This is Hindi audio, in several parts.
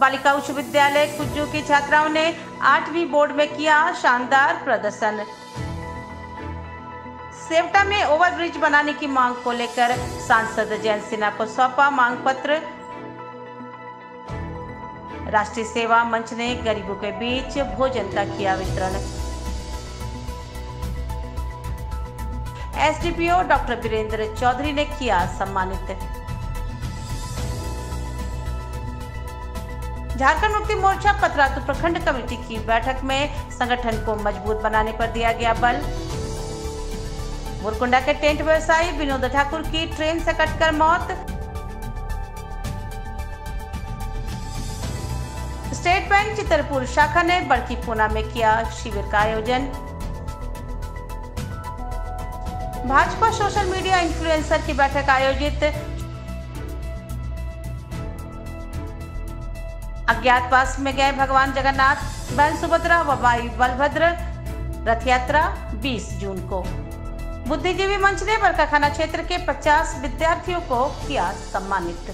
बालिका उच्च विद्यालय कुज्जू की छात्राओं ने 8वीं बोर्ड में किया शानदार प्रदर्शन। सेवटा में ओवरब्रिज बनाने की मांग को लेकर सांसद जयंत सिन्हा को सौंपा मांग पत्र। राष्ट्रीय सेवा मंच ने गरीबों के बीच भोजन का किया वितरण। एसडीपीओ डॉक्टर वीरेंद्र चौधरी ने किया सम्मानित। झारखंड मुक्ति मोर्चा पतरातू प्रखंड कमेटी की बैठक में संगठन को मजबूत बनाने पर दिया गया बल। मुरकुंडा के टेंट व्यवसायी विनोद ठाकुर की ट्रेन से कटकर मौत। स्टेट बैंक चितरपुर शाखा ने बड़की पूना में किया शिविर का आयोजन। भाजपा सोशल मीडिया इन्फ्लुएंसर की बैठक आयोजित। अज्ञातवास में गए भगवान जगन्नाथ, बहन सुभद्रा व भाई बलभद्र। रथ यात्रा 20 जून को। बुद्धिजीवी मंच ने बरकाखाना क्षेत्र के 50 विद्यार्थियों को किया सम्मानित।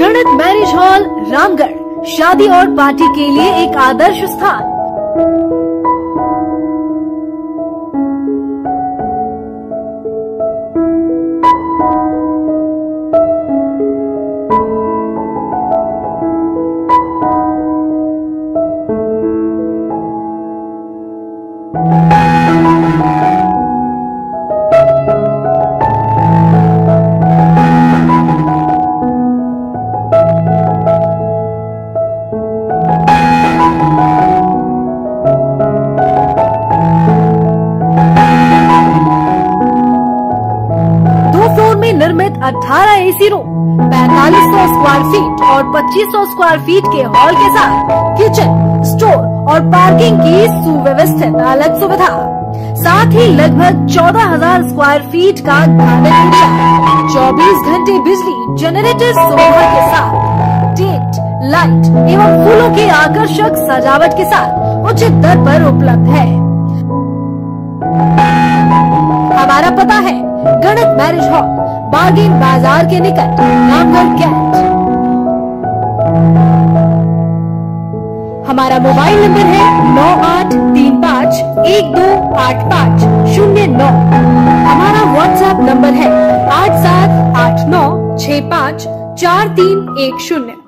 गणित मैरिज हॉल रामगढ़, शादी और पार्टी के लिए एक आदर्श स्थान। निर्मित 18 एसी रूम, 4500 स्क्वायर फीट और 2500 स्क्वायर फीट के हॉल के साथ किचन, स्टोर और पार्किंग की सुव्यवस्थित अलग सुविधा। साथ ही लगभग 14,000 स्क्वायर फीट का गार्डन एरिया, 24 घंटे बिजली जनरेटर सुविधा के साथ, टेंट, लाइट एवं फूलों के आकर्षक सजावट के साथ उचित दर पर उपलब्ध है। हमारा पता है गणित मैरिज हॉल, बागीन बाजार के निकट, रामगढ़ कैंट। हमारा मोबाइल नंबर है 9835128509। हमारा व्हाट्सएप नंबर है 8789654310।